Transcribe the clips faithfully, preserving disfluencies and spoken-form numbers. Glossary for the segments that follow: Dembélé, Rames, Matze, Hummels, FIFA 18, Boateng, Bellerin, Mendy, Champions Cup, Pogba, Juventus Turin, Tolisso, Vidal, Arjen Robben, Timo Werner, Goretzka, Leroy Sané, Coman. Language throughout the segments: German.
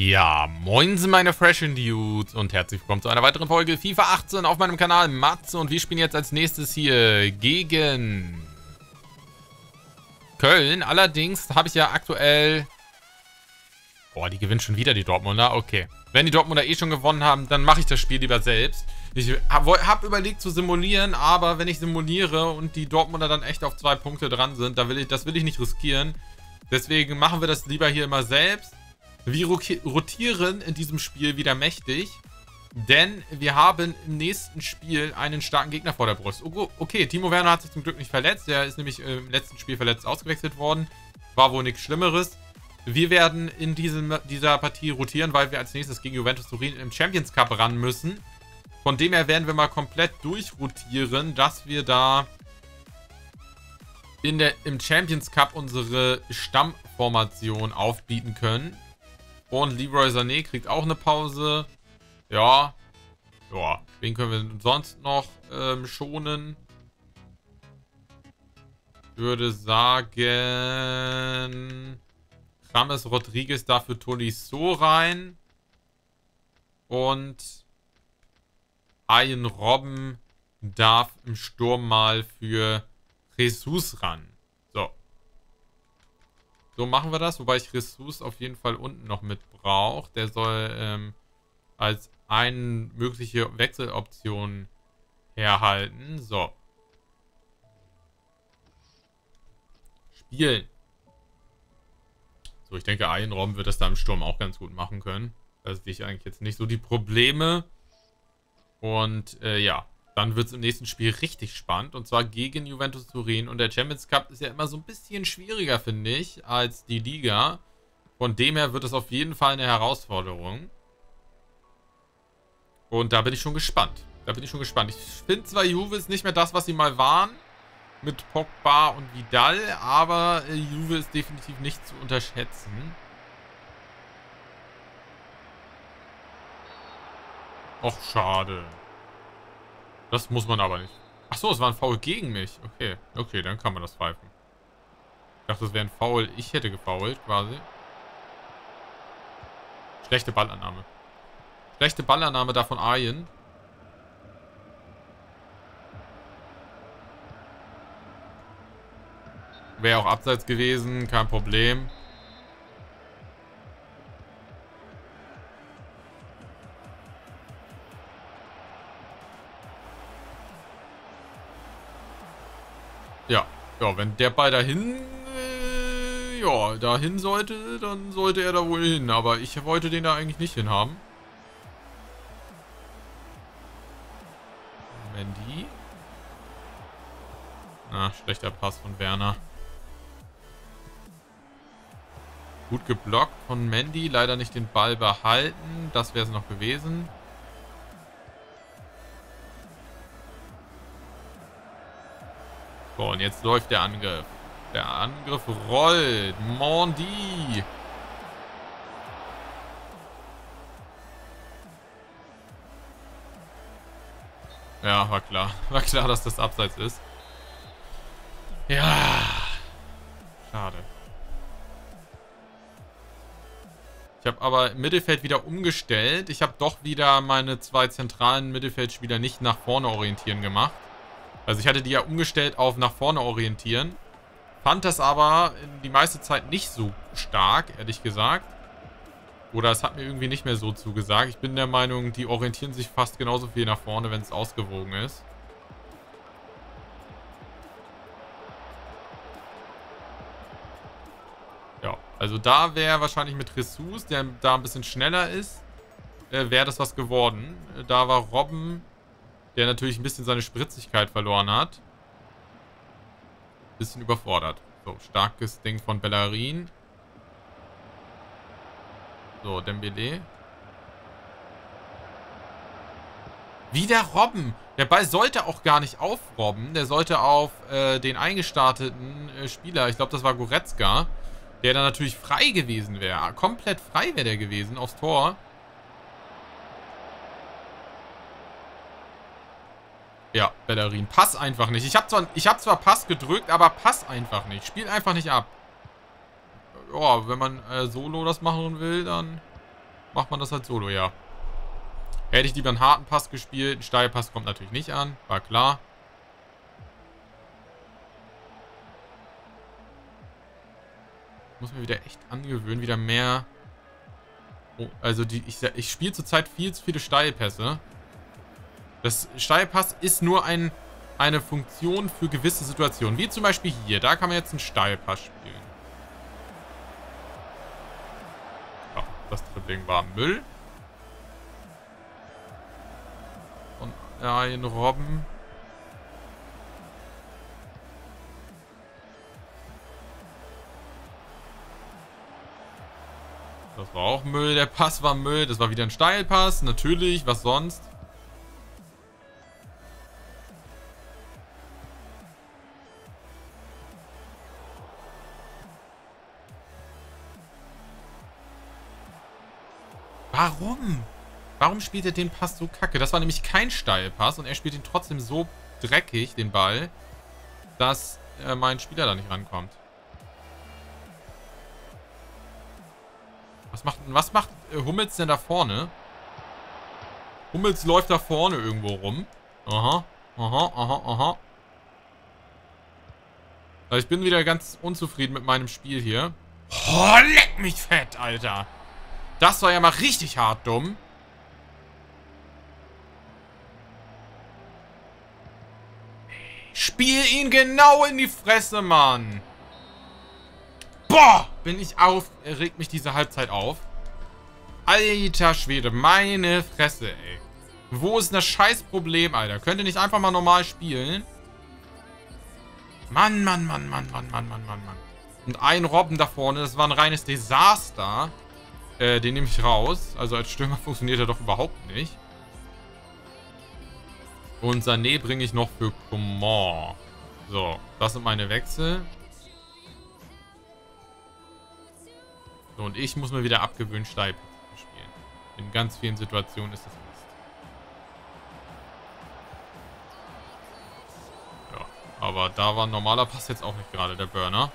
Ja, moinsen meine freshen Dudes und herzlich willkommen zu einer weiteren Folge FIFA achtzehn auf meinem Kanal Matze. Und wir spielen jetzt als nächstes hier gegen Köln. Allerdings habe ich ja aktuell... Boah, die gewinnen schon wieder, die Dortmunder. Okay. Wenn die Dortmunder eh schon gewonnen haben, dann mache ich das Spiel lieber selbst. Ich habe überlegt zu simulieren, aber wenn ich simuliere und die Dortmunder dann echt auf zwei Punkte dran sind, da will ich, das will ich nicht riskieren. Deswegen machen wir das lieber hier immer selbst. Wir rotieren in diesem Spiel wieder mächtig, denn wir haben im nächsten Spiel einen starken Gegner vor der Brust. Okay, Timo Werner hat sich zum Glück nicht verletzt. Der ist nämlich im letzten Spiel verletzt ausgewechselt worden. War wohl nichts Schlimmeres. Wir werden in diesem, dieser Partie rotieren, weil wir als nächstes gegen Juventus Turin im Champions Cup ran müssen. Von dem her werden wir mal komplett durchrotieren, dass wir da in der, im Champions Cup unsere Stammformation aufbieten können. Und Leroy Sané kriegt auch eine Pause. Ja. Ja. Wen können wir sonst noch ähm, schonen? Ich würde sagen... Rames Rodriguez dafür Tolisso rein. Und Arjen Robben darf im Sturm mal für Jesus ran. So machen wir das, wobei ich Jesus auf jeden Fall unten noch mit brauche. Der soll ähm, als eine mögliche Wechseloption herhalten. So. Spielen. So, ich denke, Arjen Robben wird das da im Sturm auch ganz gut machen können. Da sehe ich eigentlich jetzt nicht so die Probleme. Und äh, ja, dann wird es im nächsten Spiel richtig spannend. Und zwar gegen Juventus Turin. Und der Champions Cup ist ja immer so ein bisschen schwieriger, finde ich, als die Liga. Von dem her wird es auf jeden Fall eine Herausforderung. Und da bin ich schon gespannt. Da bin ich schon gespannt. Ich finde zwar Juve ist nicht mehr das, was sie mal waren. Mit Pogba und Vidal. Aber Juve ist definitiv nicht zu unterschätzen. Och, schade. Das muss man aber nicht. Achso, es war ein Foul gegen mich. Okay, okay, dann kann man das pfeifen. Ich dachte, es wäre ein Foul. Ich hätte gefoult, quasi. Schlechte Ballannahme. Schlechte Ballannahme da von Arjen. Wäre auch abseits gewesen, kein Problem. Ja, ja, wenn der Ball dahin, äh, ja, dahin sollte, dann sollte er da wohl hin. Aber ich wollte den da eigentlich nicht hinhaben. Mendy. Ah, schlechter Pass von Werner. Gut geblockt von Mendy. Leider nicht den Ball behalten. Das wäre es noch gewesen. So, und jetzt läuft der Angriff. Der Angriff rollt. Mendy. Ja, war klar. War klar, dass das abseits ist. Ja. Schade. Ich habe aber im Mittelfeld wieder umgestellt. Ich habe doch wieder meine zwei zentralen Mittelfeldspieler nicht nach vorne orientieren gemacht. Also ich hatte die ja umgestellt auf nach vorne orientieren. Fand das aber die meiste Zeit nicht so stark, ehrlich gesagt. Oder es hat mir irgendwie nicht mehr so zugesagt. Ich bin der Meinung, die orientieren sich fast genauso viel nach vorne, wenn es ausgewogen ist. Ja, also da wäre wahrscheinlich mit Jesus, der da ein bisschen schneller ist, wäre das was geworden. Da war Robben... Der natürlich ein bisschen seine Spritzigkeit verloren hat. Bisschen überfordert. So, starkes Ding von Bellerin. So, Dembélé. Wieder Robben. Der Ball sollte auch gar nicht auf Robben. Der sollte auf äh, den eingestarteten äh, Spieler. Ich glaube, das war Goretzka. Der dann natürlich frei gewesen wäre. Komplett frei wäre der gewesen aufs Tor. Ja, Bellerin. Pass einfach nicht. Ich habe zwar, ich hab zwar Pass gedrückt, aber pass einfach nicht. Spiel einfach nicht ab. Ja, wenn man äh, solo das machen will, dann macht man das halt solo, ja. Hätte ich lieber einen harten Pass gespielt. Ein Steilpass kommt natürlich nicht an. War klar. Muss mir wieder echt angewöhnen. Wieder mehr... Oh, also die, ich, ich spiele zurzeit viel zu viele Steilpässe. Das Steilpass ist nur ein, eine Funktion für gewisse Situationen. Wie zum Beispiel hier. Da kann man jetzt einen Steilpass spielen. Ja, das Dribbling war Müll. Und Arjen Robben. Das war auch Müll, der Pass war Müll, das war wieder ein Steilpass, natürlich, was sonst? Warum? Warum spielt er den Pass so kacke? Das war nämlich kein Steilpass und er spielt ihn trotzdem so dreckig, den Ball, dass äh, mein Spieler da nicht rankommt. Was macht, was macht Hummels denn da vorne? Hummels läuft da vorne irgendwo rum. Aha, aha, aha, aha. Also ich bin wieder ganz unzufrieden mit meinem Spiel hier. Oh, leck mich fett, Alter. Das war ja mal richtig hart dumm. Spiel ihn genau in die Fresse, Mann. Boah! Bin ich auf, regt mich diese Halbzeit auf. Alter Schwede, meine Fresse, ey. Wo ist das Scheißproblem, Alter? Könnt ihr nicht einfach mal normal spielen? Mann, Mann, Mann, Mann, Mann, Mann, Mann, Mann, Mann. Und ein Robben da vorne, das war ein reines Desaster. Äh, den nehme ich raus. Also als Stürmer funktioniert er doch überhaupt nicht. Und Sané bringe ich noch für Coman. So, das sind meine Wechsel. So, und ich muss mir wieder abgewöhnen, Steilpass zu spielen. In ganz vielen Situationen ist das Mist. Ja, aber da war ein normaler Pass jetzt auch nicht gerade der Burner.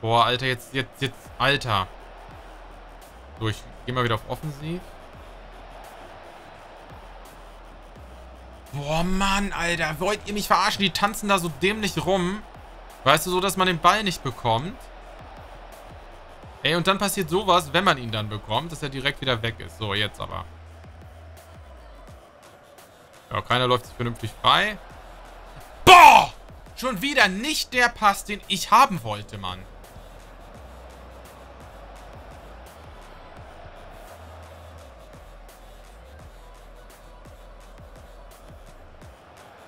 Boah, Alter, jetzt, jetzt, jetzt, Alter. So, ich gehe mal wieder auf Offensiv. Boah, Mann, Alter. Wollt ihr mich verarschen? Die tanzen da so dämlich rum. Weißt du, so, dass man den Ball nicht bekommt. Ey, und dann passiert sowas, wenn man ihn dann bekommt, dass er direkt wieder weg ist. So, jetzt aber. Ja, keiner läuft sich vernünftig frei. Boah! Schon wieder nicht der Pass, den ich haben wollte, Mann.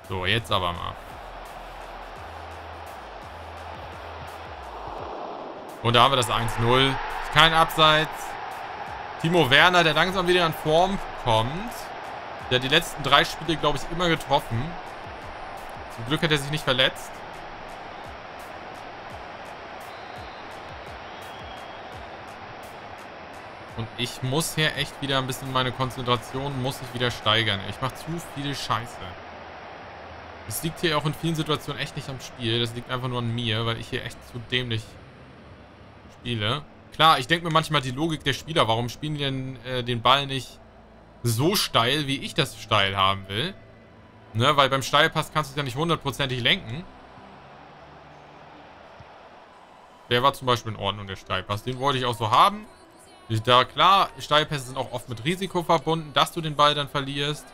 So, jetzt aber mal. Und da haben wir das eins null. Kein Abseits. Timo Werner, der langsam wieder in Form kommt. Der hat die letzten drei Spiele, glaube ich, immer getroffen. Zum Glück hat er sich nicht verletzt. Und ich muss hier echt wieder ein bisschen meine Konzentration, muss ich wieder steigern. Ich mache zu viel Scheiße. Es liegt hier auch in vielen Situationen echt nicht am Spiel. Das liegt einfach nur an mir, weil ich hier echt zu dämlich spiele. Klar, ich denke mir manchmal die Logik der Spieler. Warum spielen die denn äh, den Ball nicht so steil, wie ich das steil haben will? Ne, weil beim Steilpass kannst du es ja nicht hundertprozentig lenken. Der war zum Beispiel in Ordnung, der Steilpass. Den wollte ich auch so haben. Da klar, Steilpässe sind auch oft mit Risiko verbunden, dass du den Ball dann verlierst.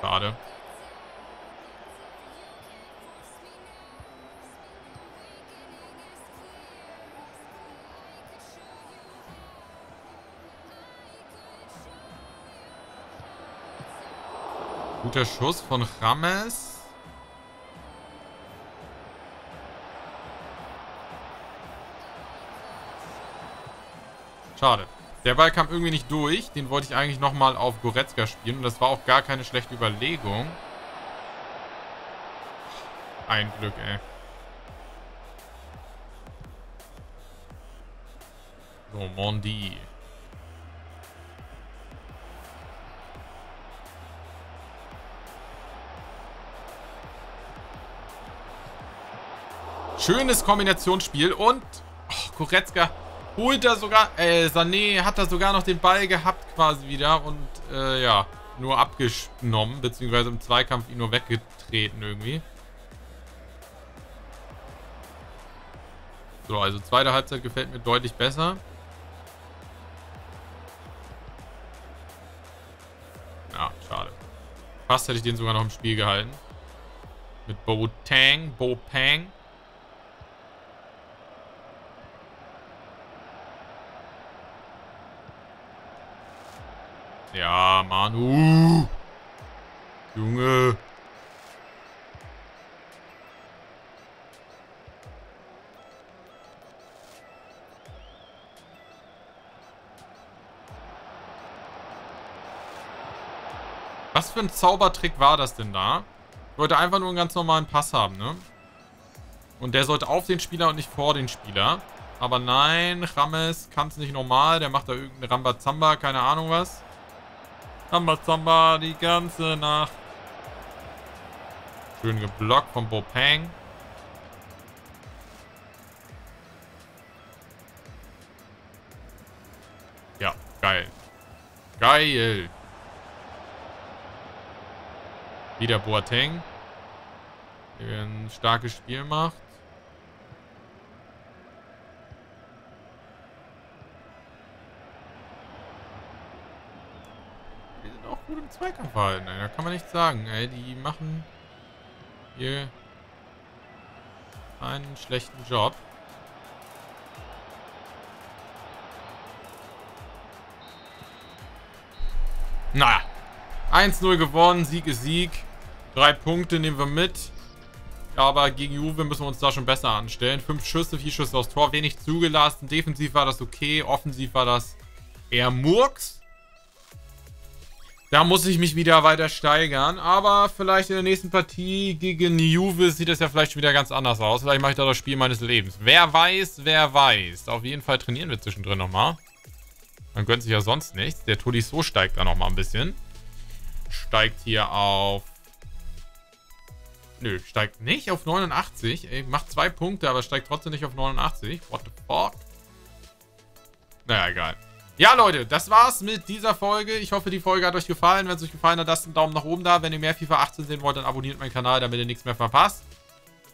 Schade. Guter Schuss von Rames. Schade. Der Ball kam irgendwie nicht durch. Den wollte ich eigentlich nochmal auf Goretzka spielen. Und das war auch gar keine schlechte Überlegung. Ein Glück, ey. So, Mondi. Schönes Kombinationsspiel. Und oh, Goretzka holt da sogar... Äh, Sané hat da sogar noch den Ball gehabt quasi wieder. Und äh, ja, nur abgenommen. Beziehungsweise im Zweikampf ihn nur weggetreten irgendwie. So, also zweite Halbzeit gefällt mir deutlich besser. Ja, schade. Fast hätte ich den sogar noch im Spiel gehalten. Mit Boateng, Boateng. Ja, Manu. Junge. Was für ein Zaubertrick war das denn da? Ich wollte einfach nur einen ganz normalen Pass haben, ne? Und der sollte auf den Spieler und nicht vor den Spieler. Aber nein, Rames kann es nicht normal. Der macht da irgendeinen Rambazamba, keine Ahnung was. Rambazamba die ganze Nacht. Schön geblockt von Boateng. Ja, geil. Geil. Wieder Boateng, der ein starkes Spiel macht. Die sind auch gut im Zweikampf halten, da kann man nichts sagen. Ey, die machen hier einen schlechten Job. Naja. eins null gewonnen, Sieg ist Sieg. Drei Punkte nehmen wir mit. Aber gegen Juve müssen wir uns da schon besser anstellen. Fünf Schüsse, vier Schüsse aufs Tor, wenig zugelassen. Defensiv war das okay, offensiv war das eher Murks. Da muss ich mich wieder weiter steigern. Aber vielleicht in der nächsten Partie gegen Juve sieht das ja vielleicht wieder ganz anders aus. Vielleicht mache ich da das Spiel meines Lebens. Wer weiß, wer weiß. Auf jeden Fall trainieren wir zwischendrin nochmal. Man gönnt sich ja sonst nichts. Der Tolisso steigt da nochmal ein bisschen. Steigt hier auf... Nö, steigt nicht auf neunundachtzig. Ey, macht zwei Punkte, aber steigt trotzdem nicht auf neunundachtzig. What the fuck? Naja, egal. Ja, Leute, das war's mit dieser Folge. Ich hoffe, die Folge hat euch gefallen. Wenn es euch gefallen hat, lasst einen Daumen nach oben da. Wenn ihr mehr FIFA achtzehn sehen wollt, dann abonniert meinen Kanal, damit ihr nichts mehr verpasst.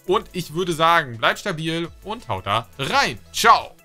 Und ich würde sagen, bleibt stabil und haut da rein. Ciao!